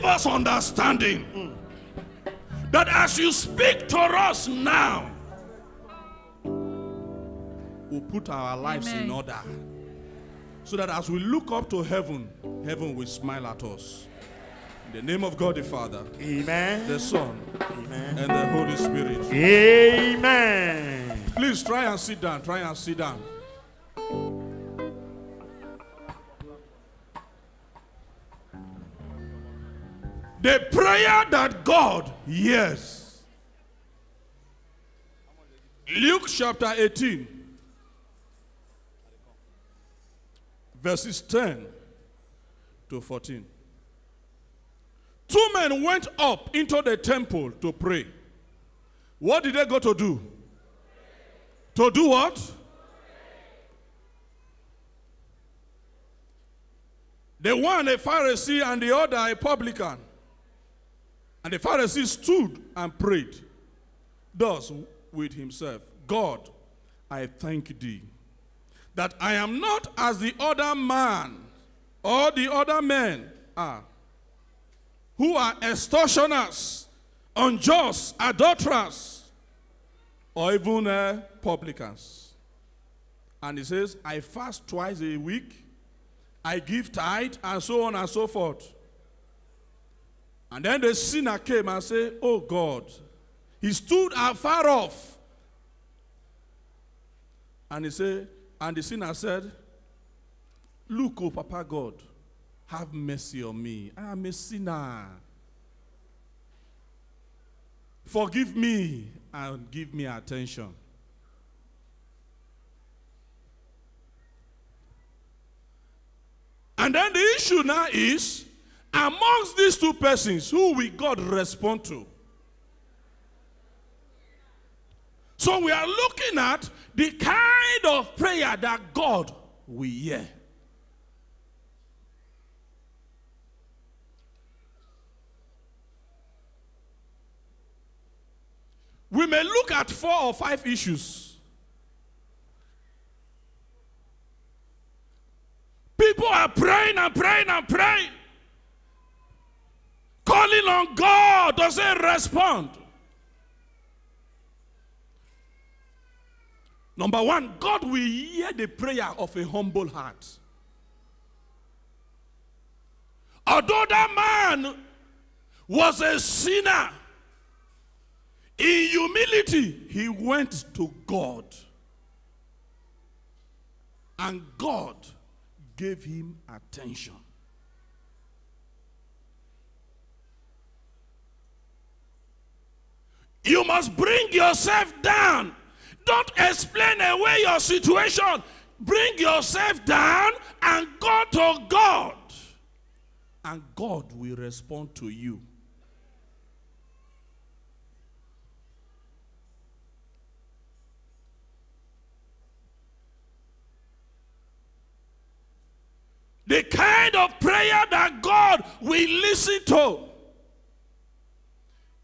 give us understanding, that as you speak to us now, we'll put our lives in order, so that as we look up to heaven, heaven will smile at us. In the name of God the Father, Amen. The Son, Amen. And the Holy Spirit, Amen. Please try and sit down, try and sit down. The prayer that God hears. Luke chapter 18, verses 10 to 14. Two men went up into the temple to pray. What did they go to do? To do what? The one a Pharisee and the other a publican. And the Pharisee stood and prayed, thus with himself, God, I thank thee, that I am not as the other man or the other men are, who are extortioners, unjust, adulterers, or even publicans. And he says, I fast twice a week, I give tithe, and so on and so forth. And then the sinner came and said, oh God. He stood afar off. And he said, and the sinner said, look, oh Papa God, have mercy on me. I am a sinner. Forgive me and give me attention. And then the issue now is, amongst these two persons, who will God respond to? So we are looking at the kind of prayer that God will hear. We may look at 4 or 5 issues. People are praying and praying and praying. Calling on God doesn't respond. Number 1, God will hear the prayer of a humble heart. Although that man was a sinner, in humility, he went to God. And God gave him attention. You must bring yourself down. Don't explain away your situation. Bring yourself down and go to God. And God will respond to you. The kind of prayer that God will listen to.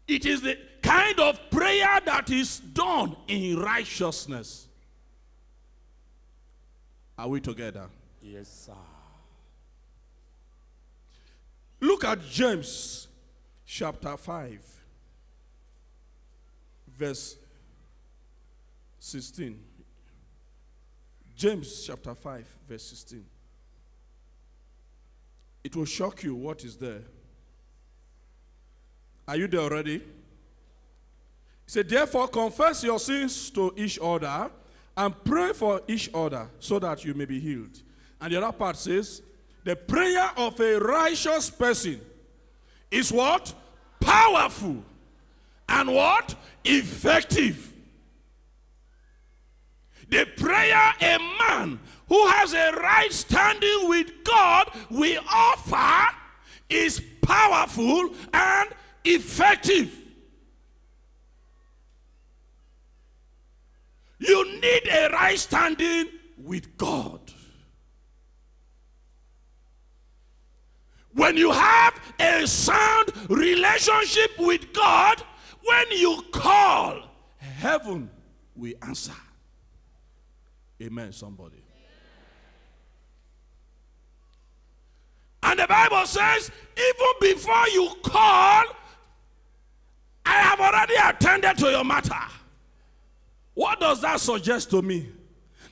It is the kind of prayer that is done in righteousness. Are we together? Yes, sir. Look at James chapter 5, verse 16. James chapter 5, verse 16. It will shock you what is there. Are you there already? He said, therefore, confess your sins to each other and pray for each other so that you may be healed. And the other part says, the prayer of a righteous person is what? Powerful. And what? Effective. The prayer a man who has a right standing with God will offer is powerful and effective. You need a right standing with God. When you have a sound relationship with God, when you call, heaven will answer. Amen, somebody. And the Bible says, even before you call, I have already attended to your matter. What does that suggest to me?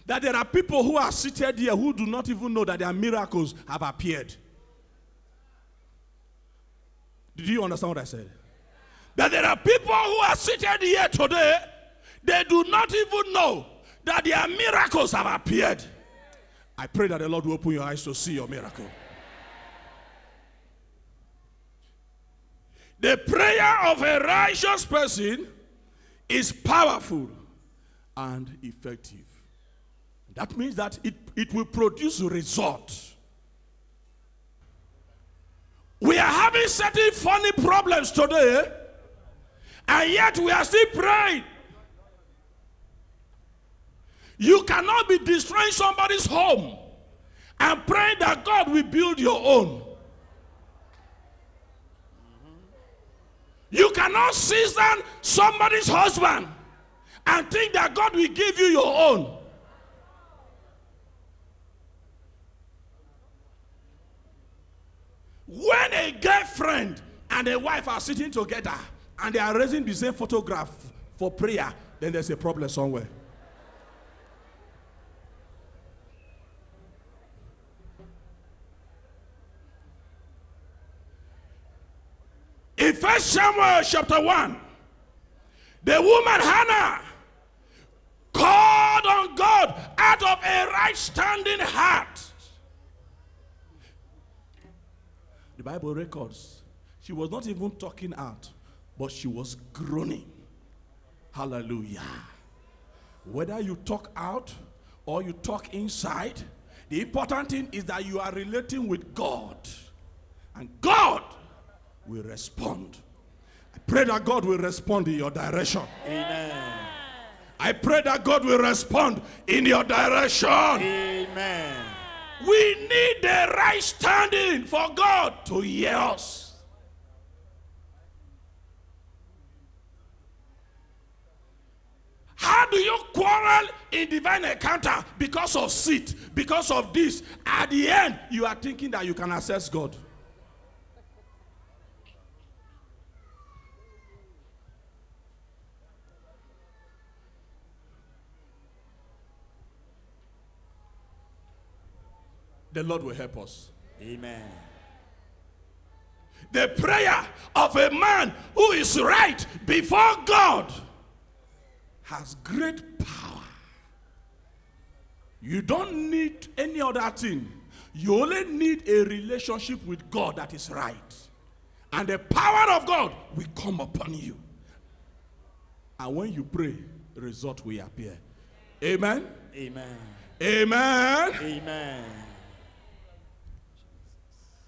That there are people who are seated here who do not even know that their miracles have appeared. Did you understand what I said? That there are people who are seated here today, they do not even know that their miracles have appeared. I pray that the Lord will open your eyes to see your miracle. The prayer of a righteous person is powerful and effective. That means that it will produce results. We are having certain funny problems today, and yet we are still praying. You cannot be destroying somebody's home and praying that God will build your own. You cannot season somebody's husband and think that God will give you your own. When a girlfriend and a wife are sitting together and they are raising the same photograph for prayer, then there's a problem somewhere. In 1 Samuel chapter 1, the woman Hannah called on God out of a right standing heart. The Bible records, she was not even talking out, but she was groaning. Hallelujah. Whether you talk out or you talk inside, the important thing is that you are relating with God. And God will respond. I pray that God will respond in your direction. Amen. I pray that God will respond in your direction. Amen. We need the right standing for God to hear us. How do you quarrel in divine encounter? Because of seat, because of this. At the end, you are thinking that you can access God. The Lord will help us. Amen. The prayer of a man who is right before God has great power. You don't need any other thing. You only need a relationship with God that is right. And the power of God will come upon you. And when you pray, result will appear. Amen? Amen. Amen. Amen.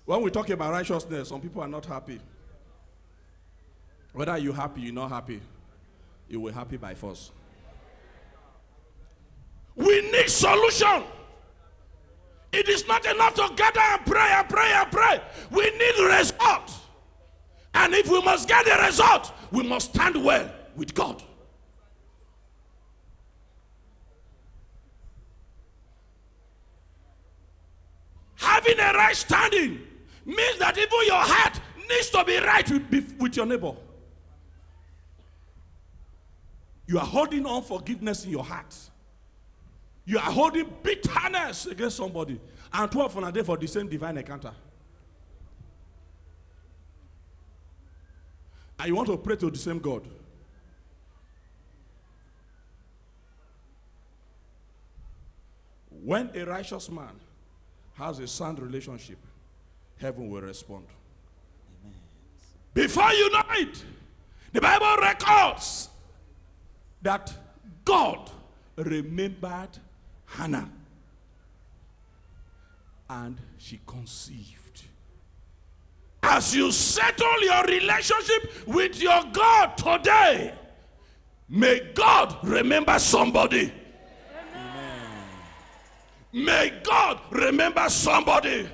When we talk about righteousness, some people are not happy. Whether you're happy, you're not happy, you will be happy by force. We need solution. It is not enough to gather and pray and pray and pray. We need result. And if we must get the result, we must stand well with God. Having a right standing means that even your heart needs to be right with your neighbor. You are holding unforgiveness in your heart. You are holding bitterness against somebody. And 12 on a day for the same divine encounter. And you want to pray to the same God. When a righteous man has a sound relationship, heaven will respond. Amen. Before you know it, the Bible records that God remembered Hannah, and she conceived. As you settle your relationship with your God today, may God remember somebody. May God remember somebody.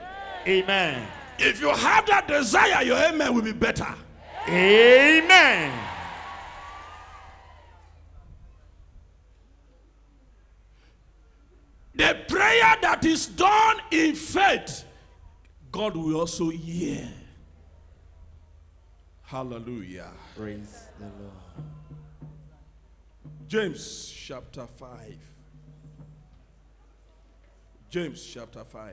Amen. If you have that desire, your amen will be better. Amen. The prayer that is done in faith God will also hear. Hallelujah. Praise the Lord. James chapter 5. James chapter 5.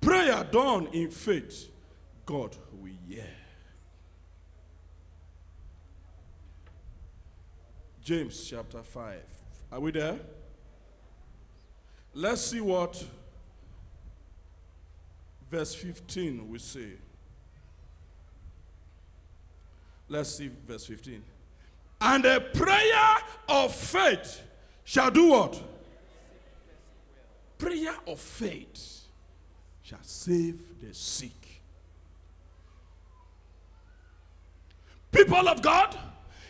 Prayer done in faith, God will hear. James chapter 5. Are we there? Let's see what verse 15 will say. Let's see verse 15. And a prayer of faith shall do what? Prayer of faith shall save the sick. People of God,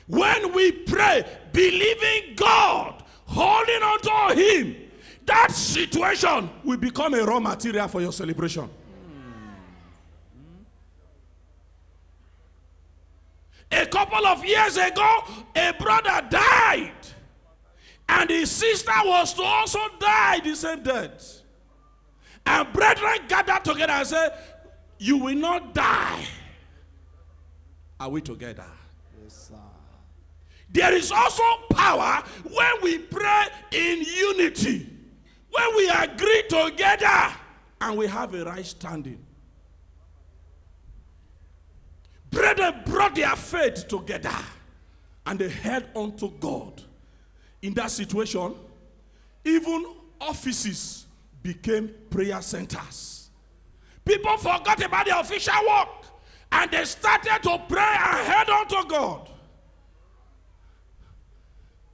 when we pray, believing God, holding on to Him, that situation will become a raw material for your celebration. A couple of years ago, a brother died, and his sister was to also die the same death. And brethren gathered together and said, "You will not die." Are we together? Yes, sir. There is also power when we pray in unity, when we agree together and we have a right standing. Brethren brought their faith together and they held on to God. In that situation, even offices became prayer centers. People forgot about the official work and they started to pray and held on to God.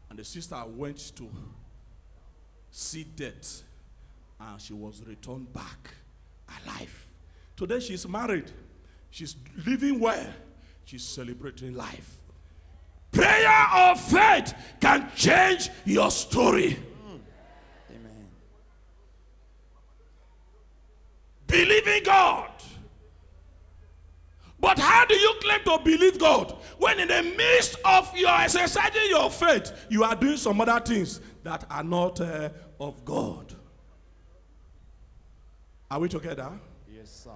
And the sister went to see death, and she was returned back alive. Today she's married. She's living well. She's celebrating life. Prayer of faith can change your story. Amen. Believe in God. But how do you claim to believe God when in the midst of your exercising your faith, you are doing some other things that are not of God? Are we together? Yes, sir.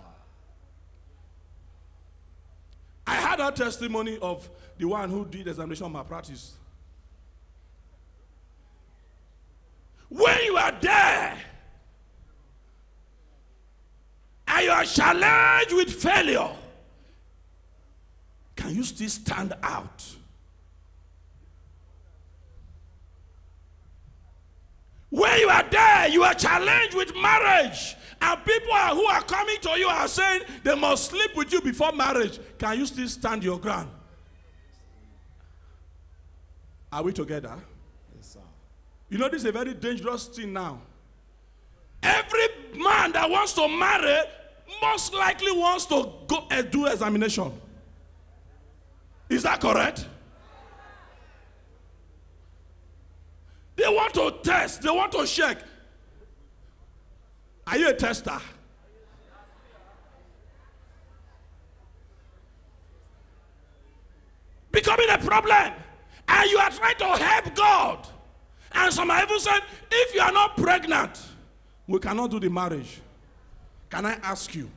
I had a testimony of the one who did examination malpractice. When you are there and you are challenged with failure, can you still stand out? When you are there, you are challenged with marriage, and people who are coming to you are saying they must sleep with you before marriage. Can you still stand your ground? Are we together? Yes, sir. You know, this is a very dangerous thing now. Every man that wants to marry most likely wants to go and do examination. Is that correct? They want to test. They want to check. Are you a tester? Becoming a problem. And you are trying to help God. And some have even said, if you are not pregnant, we cannot do the marriage. Can I ask you?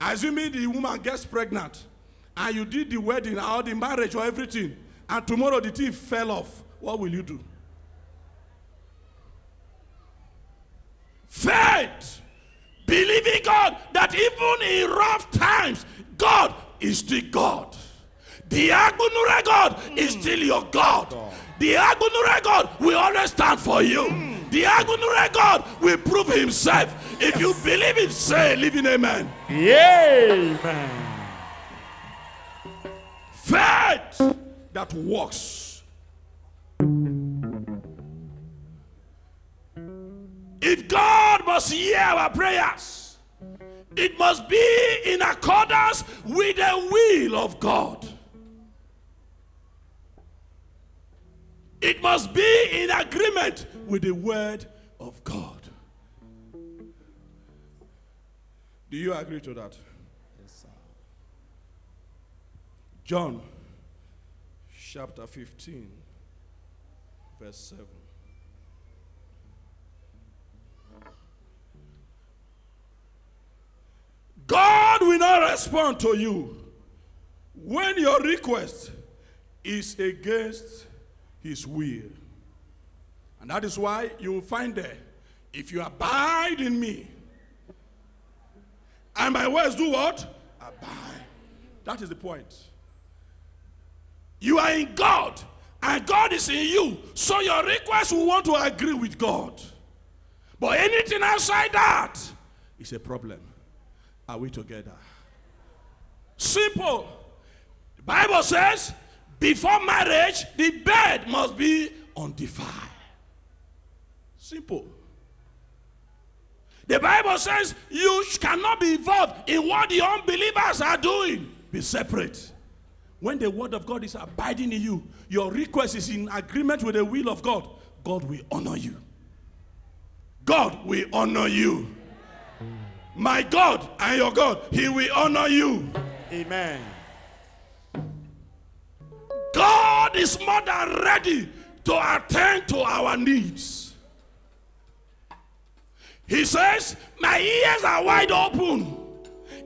Assuming the woman gets pregnant, and you did the wedding or the marriage or everything, and tomorrow the thief fell off, what will you do? Faith, believing God that even in rough times, God is still God. The Agunure God is still your God. The Agunure God will always stand for you. The Agunure God will prove Himself. Yes. If you believe it, say, living amen. Yay! Amen. Faith that works. If God must hear our prayers, it must be in accordance with the will of God. It must be in agreement with the word of God. Do you agree to that? John chapter 15, verse 7. God will not respond to you when your request is against his will. And that is why you will find that if you abide in me, and my words do what? Abide. That is the point. You are in God, and God is in you. So your request will want to agree with God. But anything outside that is a problem. Are we together? Simple. The Bible says, before marriage, the bed must be undefiled. Simple. The Bible says you cannot be involved in what the unbelievers are doing. Be separate. When the word of God is abiding in you, your request is in agreement with the will of God, God will honor you. God will honor you. My God and your God, he will honor you. Amen. God is more than ready to attend to our needs. He says, my ears are wide open.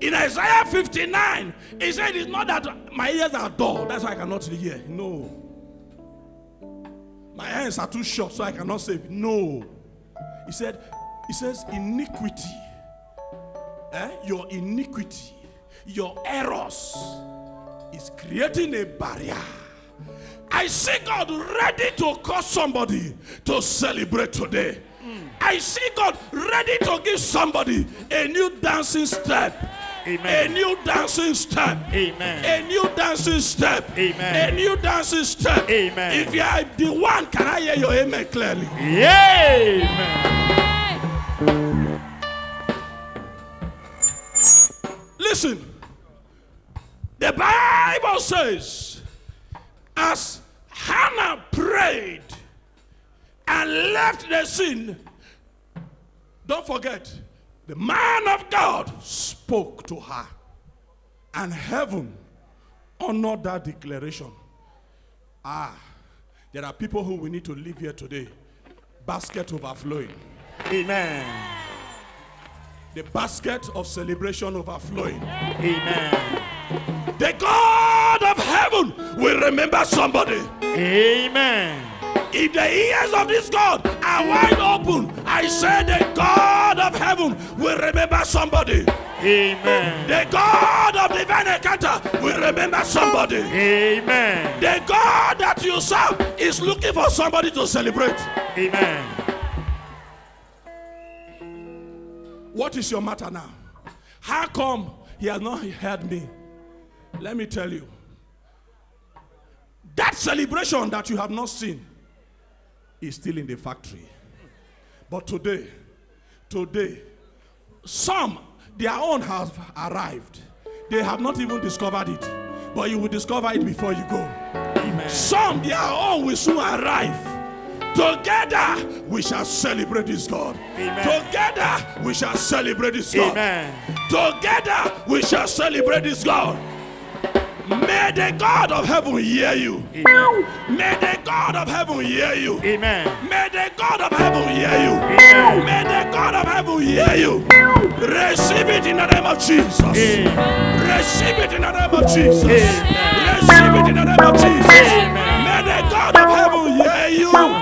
In Isaiah 59, he said, it's not that my ears are dull, that's why I cannot hear. No. My hands are too short, so I cannot save. No. He said, he says, iniquity. Your iniquity, your errors is creating a barrier. I see God ready to cause somebody to celebrate today. I see God ready to give somebody a new dancing step. Amen. A new dancing step. Amen. A new dancing step. Amen. A new dancing step. Amen. If you are the one, can I hear your amen clearly? Yeah. Amen. Listen. The Bible says, as Hannah prayed and left the sin, don't forget, the man of God spoke to her, and heaven honored that declaration. There are people who we need to live here today. Basket overflowing. Amen. The basket of celebration overflowing. Amen. The God of heaven will remember somebody. Amen. If the ears of this God are wide open, I say the God of heaven will remember somebody. Amen. The God of divine encounter will remember somebody. Amen. The God that you serve is looking for somebody to celebrate. Amen. What is your matter now? How come he has not heard me? Let me tell you. That celebration that you have not seen is still in the factory. But today, some, their own have arrived. They have not even discovered it. But you will discover it before you go. Amen. Some, their own will soon arrive. Together, we shall celebrate this God. Amen. Together, we shall celebrate this God. Amen. Together, we shall celebrate this God. May the God of heaven hear you. Amen. May the God of heaven hear you. Amen. May the God of heaven hear you. Amen. May the God of heaven hear you. Receive it in the name of Jesus. Amen. Receive it in the name of Jesus. Amen. Receive it in the name of Jesus. Amen. May the God of heaven hear you.